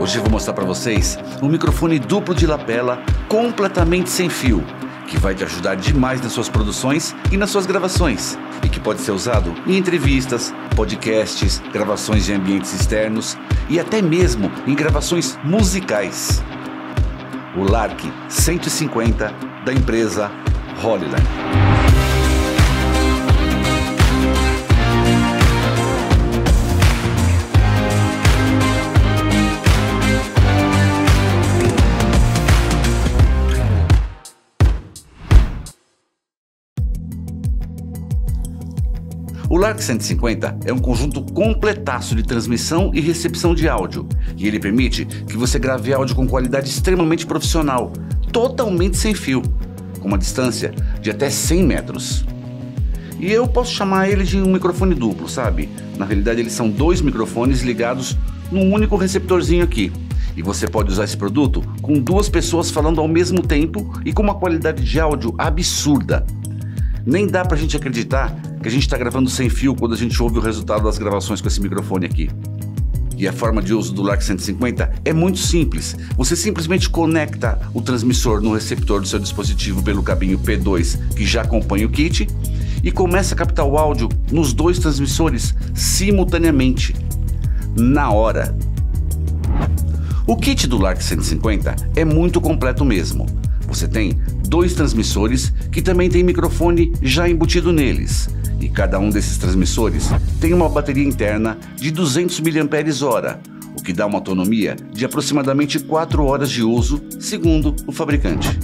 Hoje eu vou mostrar para vocês um microfone duplo de lapela completamente sem fio, que vai te ajudar demais nas suas produções e nas suas gravações, e que pode ser usado em entrevistas, podcasts, gravações de ambientes externos e até mesmo em gravações musicais. O Lark 150 da empresa Hollyland. O Lark 150 é um conjunto completaço de transmissão e recepção de áudio, e ele permite que você grave áudio com qualidade extremamente profissional, totalmente sem fio, com uma distância de até 100 metros. E eu posso chamar ele de um microfone duplo, sabe? Na realidade eles são dois microfones ligados num único receptorzinho aqui, e você pode usar esse produto com duas pessoas falando ao mesmo tempo e com uma qualidade de áudio absurda. Nem dá pra gente acreditar que a gente está gravando sem fio quando a gente ouve o resultado das gravações com esse microfone aqui. E a forma de uso do Lark 150 é muito simples. Você simplesmente conecta o transmissor no receptor do seu dispositivo pelo cabinho P2 que já acompanha o kit e começa a captar o áudio nos dois transmissores simultaneamente, na hora. O kit do Lark 150 é muito completo mesmo. Você tem dois transmissores que também tem microfone já embutido neles, e cada um desses transmissores tem uma bateria interna de 200 mAh, o que dá uma autonomia de aproximadamente 4 horas de uso, segundo o fabricante.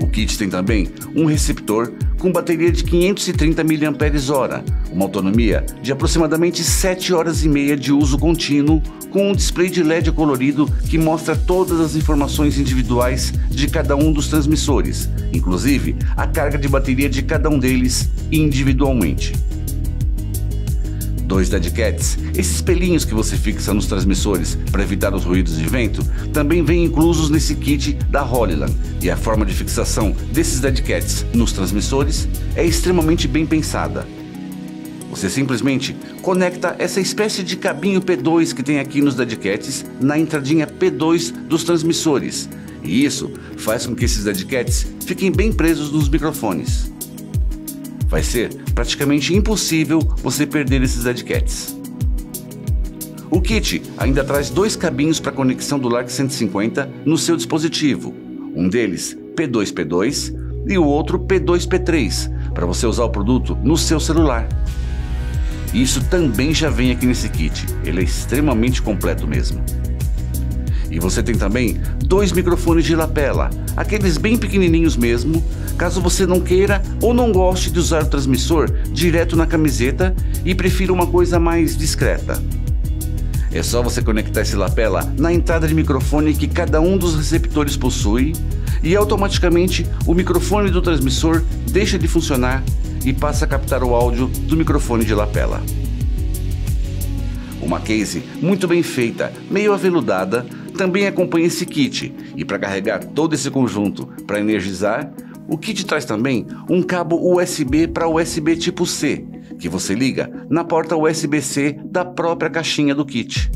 O kit tem também um receptor com bateria de 530 mAh, uma autonomia de aproximadamente 7 horas e meia de uso contínuo, com um display de LED colorido que mostra todas as informações individuais de cada um dos transmissores, inclusive a carga de bateria de cada um deles individualmente. Dois deadcats, esses pelinhos que você fixa nos transmissores para evitar os ruídos de vento, também vêm inclusos nesse kit da Hollyland, e a forma de fixação desses deadcats nos transmissores é extremamente bem pensada. Você simplesmente conecta essa espécie de cabinho P2 que tem aqui nos deadcats na entradinha P2 dos transmissores, e isso faz com que esses deadcats fiquem bem presos nos microfones. Vai ser praticamente impossível você perder esses deadcats. O kit ainda traz dois cabinhos para conexão do Lark 150 no seu dispositivo, um deles P2P2 e o outro P2P3, para você usar o produto no seu celular. Isso também já vem aqui nesse kit, ele é extremamente completo mesmo. E você tem também dois microfones de lapela, aqueles bem pequenininhos mesmo, caso você não queira ou não goste de usar o transmissor direto na camiseta e prefira uma coisa mais discreta. É só você conectar esse lapela na entrada de microfone que cada um dos receptores possui e automaticamente o microfone do transmissor deixa de funcionar e passa a captar o áudio do microfone de lapela. Uma case muito bem feita, meio aveludada, também acompanha esse kit, e para carregar todo esse conjunto para energizar, o kit traz também um cabo USB para USB tipo C, que você liga na porta USB-C da própria caixinha do kit.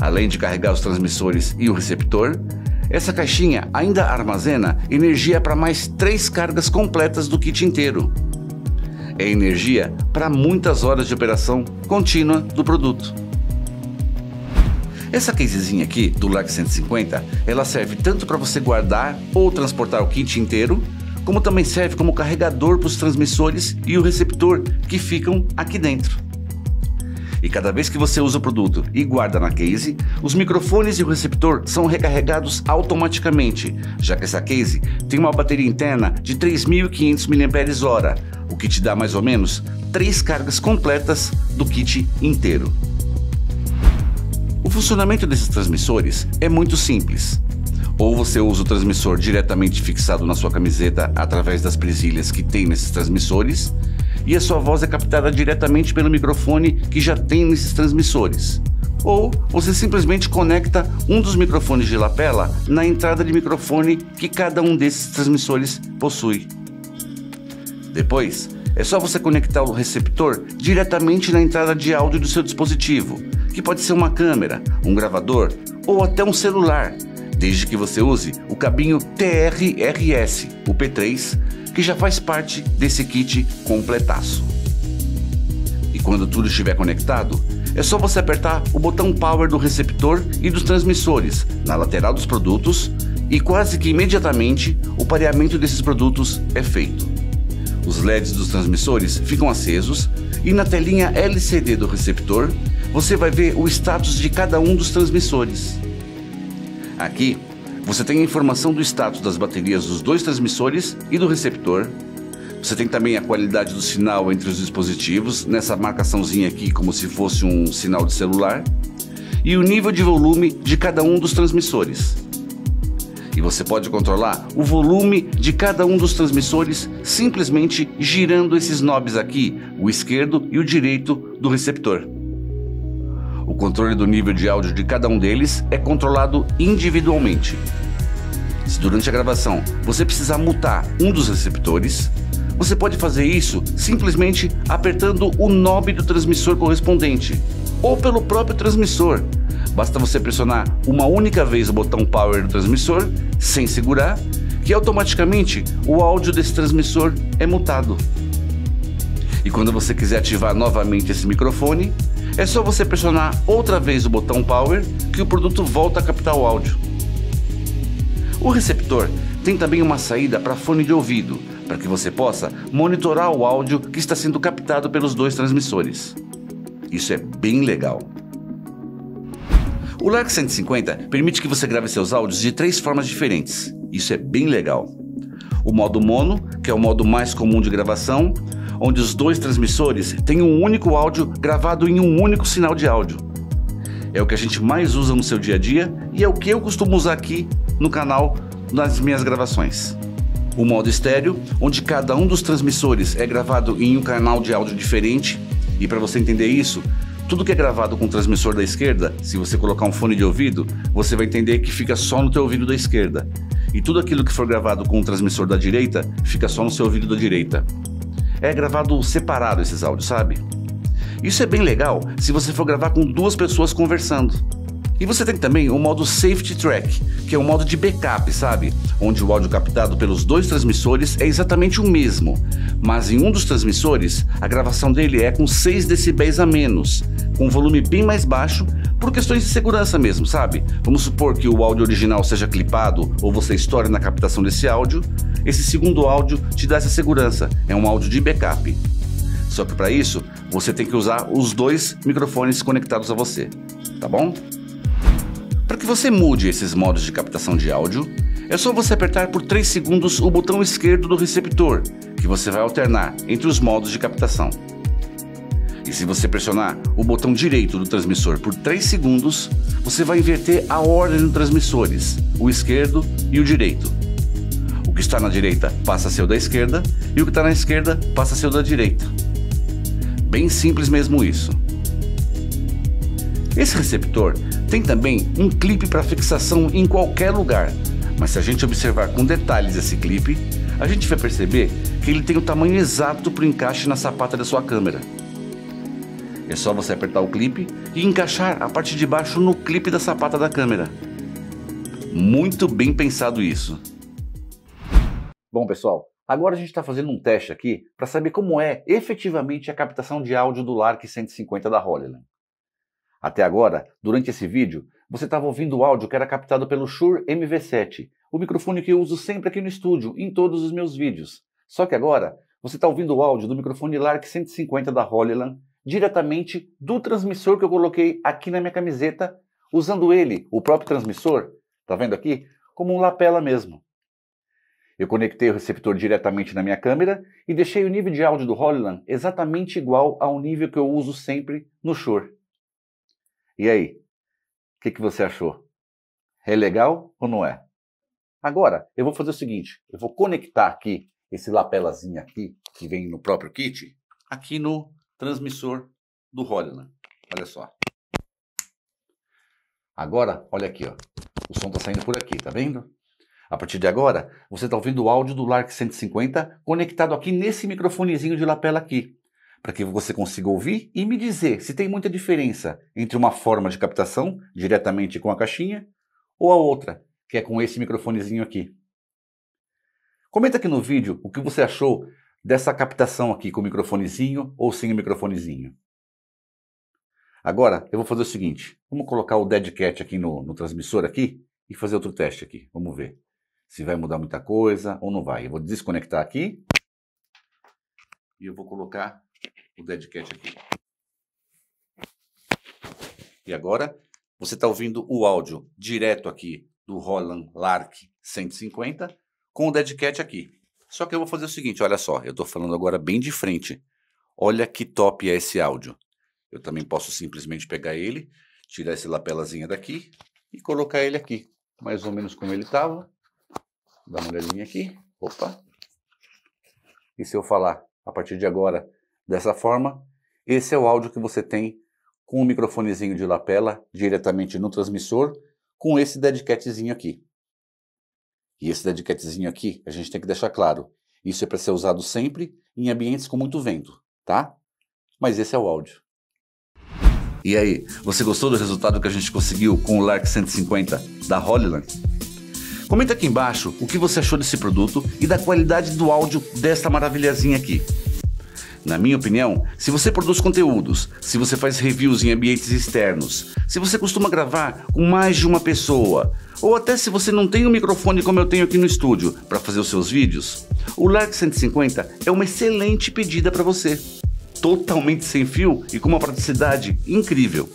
Além de carregar os transmissores e o receptor, essa caixinha ainda armazena energia para mais 3 cargas completas do kit inteiro. É energia para muitas horas de operação contínua do produto. Essa casezinha aqui do Lark 150, ela serve tanto para você guardar ou transportar o kit inteiro, como também serve como carregador para os transmissores e o receptor que ficam aqui dentro. E cada vez que você usa o produto e guarda na case, os microfones e o receptor são recarregados automaticamente, já que essa case tem uma bateria interna de 3.500 mAh, o que te dá mais ou menos 3 cargas completas do kit inteiro. O funcionamento desses transmissores é muito simples. Ou você usa o transmissor diretamente fixado na sua camiseta através das presilhas que tem nesses transmissores, e a sua voz é captada diretamente pelo microfone que já tem nesses transmissores. Ou você simplesmente conecta um dos microfones de lapela na entrada de microfone que cada um desses transmissores possui. Depois, É só você conectar o receptor diretamente na entrada de áudio do seu dispositivo, que pode ser uma câmera, um gravador ou até um celular, desde que você use o cabinho TRRS, o P3, que já faz parte desse kit completaço. E quando tudo estiver conectado, é só você apertar o botão Power do receptor e dos transmissores na lateral dos produtos e quase que imediatamente o pareamento desses produtos é feito. Os LEDs dos transmissores ficam acesos e na telinha LCD do receptor você vai ver o status de cada um dos transmissores. Aqui você tem a informação do status das baterias dos dois transmissores e do receptor. Você tem também a qualidade do sinal entre os dispositivos, nessa marcaçãozinha aqui como se fosse um sinal de celular, e o nível de volume de cada um dos transmissores. E você pode controlar o volume de cada um dos transmissores simplesmente girando esses knobs aqui, o esquerdo e o direito do receptor. O controle do nível de áudio de cada um deles é controlado individualmente. Se durante a gravação você precisar mutar um dos receptores, você pode fazer isso simplesmente apertando o knob do transmissor correspondente, ou pelo próprio transmissor. Basta você pressionar uma única vez o botão Power do transmissor, sem segurar, que automaticamente o áudio desse transmissor é mutado. E quando você quiser ativar novamente esse microfone, é só você pressionar outra vez o botão Power que o produto volta a captar o áudio. O receptor tem também uma saída para fone de ouvido, para que você possa monitorar o áudio que está sendo captado pelos dois transmissores. Isso é bem legal. O Lark 150 permite que você grave seus áudios de três formas diferentes. Isso é bem legal. O modo mono, que é o modo mais comum de gravação, onde os dois transmissores têm um único áudio gravado em um único sinal de áudio. É o que a gente mais usa no seu dia a dia e é o que eu costumo usar aqui no canal nas minhas gravações. O modo estéreo, onde cada um dos transmissores é gravado em um canal de áudio diferente, e para você entender isso, tudo que é gravado com o transmissor da esquerda, se você colocar um fone de ouvido, você vai entender que fica só no teu ouvido da esquerda, e tudo aquilo que for gravado com o transmissor da direita, fica só no seu ouvido da direita. É gravado separado esses áudios, sabe? Isso é bem legal se você for gravar com duas pessoas conversando. E você tem também o modo Safety Track, que é um modo de backup, sabe? Onde o áudio captado pelos dois transmissores é exatamente o mesmo, mas em um dos transmissores a gravação dele é com 6 decibéis a menos, com um volume bem mais baixo, por questões de segurança mesmo, sabe? Vamos supor que o áudio original seja clipado ou você estoure na captação desse áudio, esse segundo áudio te dá essa segurança, é um áudio de backup. Só que para isso, você tem que usar os dois microfones conectados a você, tá bom? Para que você mude esses modos de captação de áudio, é só você apertar por 3 segundos o botão esquerdo do receptor, que você vai alternar entre os modos de captação. E se você pressionar o botão direito do transmissor por 3 segundos, você vai inverter a ordem dos transmissores, o esquerdo e o direito. O que está na direita passa a ser o da esquerda, e o que está na esquerda passa a ser o da direita. Bem simples mesmo isso. Esse receptor tem também um clipe para fixação em qualquer lugar, mas se a gente observar com detalhes esse clipe, a gente vai perceber que ele tem o tamanho exato para o encaixe na sapata da sua câmera. É só você apertar o clipe e encaixar a parte de baixo no clipe da sapata da câmera. Muito bem pensado isso. Bom pessoal, agora a gente está fazendo um teste aqui para saber como é efetivamente a captação de áudio do Lark 150 da Hollyland. Até agora, durante esse vídeo, você estava ouvindo o áudio que era captado pelo Shure MV7, o microfone que eu uso sempre aqui no estúdio, em todos os meus vídeos. Só que agora, você está ouvindo o áudio do microfone Lark 150 da Hollyland, diretamente do transmissor que eu coloquei aqui na minha camiseta, usando ele, o próprio transmissor, tá vendo aqui, como um lapela mesmo. Eu conectei o receptor diretamente na minha câmera e deixei o nível de áudio do Hollyland exatamente igual ao nível que eu uso sempre no Shure. E aí, o que você achou? É legal ou não é? Agora, eu vou fazer o seguinte, eu vou conectar aqui esse lapelazinho aqui, que vem no próprio kit, aqui no transmissor do Hollyland. Olha só. Agora, olha aqui, ó. O som tá saindo por aqui, tá vendo? A partir de agora, você está ouvindo o áudio do Lark 150 conectado aqui nesse microfonezinho de lapela aqui, para que você consiga ouvir e me dizer se tem muita diferença entre uma forma de captação, diretamente com a caixinha, ou a outra, que é com esse microfonezinho aqui. Comenta aqui no vídeo o que você achou dessa captação aqui com o microfonezinho ou sem o microfonezinho. Agora eu vou fazer o seguinte, vamos colocar o dead cat aqui no transmissor aqui e fazer outro teste aqui, vamos ver se vai mudar muita coisa ou não vai. Eu vou desconectar aqui e eu vou colocar o dead cat aqui. E agora você está ouvindo o áudio direto aqui do Hollyland Lark 150 com o dead cat aqui. Só que eu vou fazer o seguinte, olha só, eu estou falando agora bem de frente. Olha que top é esse áudio. Eu também posso simplesmente pegar ele, tirar esse lapelazinha daqui e colocar ele aqui. Mais ou menos como ele estava. Dá uma olhadinha aqui. Opa! E se eu falar a partir de agora dessa forma, esse é o áudio que você tem com o microfonezinho de lapela diretamente no transmissor com esse dead catzinho aqui. E esse dead catzinho aqui, a gente tem que deixar claro, isso é para ser usado sempre em ambientes com muito vento, tá? Mas esse é o áudio. E aí, você gostou do resultado que a gente conseguiu com o Lark 150 da Hollyland? Comenta aqui embaixo o que você achou desse produto e da qualidade do áudio dessa maravilhazinha aqui. Na minha opinião, se você produz conteúdos, se você faz reviews em ambientes externos, se você costuma gravar com mais de uma pessoa, ou até se você não tem um microfone como eu tenho aqui no estúdio para fazer os seus vídeos, o Lark 150 é uma excelente pedida para você. Totalmente sem fio e com uma praticidade incrível.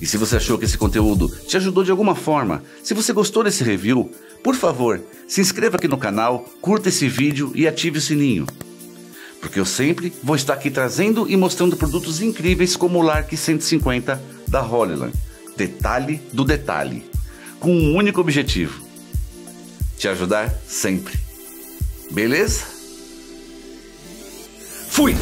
E se você achou que esse conteúdo te ajudou de alguma forma, se você gostou desse review, por favor, se inscreva aqui no canal, curta esse vídeo e ative o sininho. Porque eu sempre vou estar aqui trazendo e mostrando produtos incríveis como o Lark 150 da Hollyland. Detalhe do detalhe. Com um único objetivo. Te ajudar sempre. Beleza? Fui!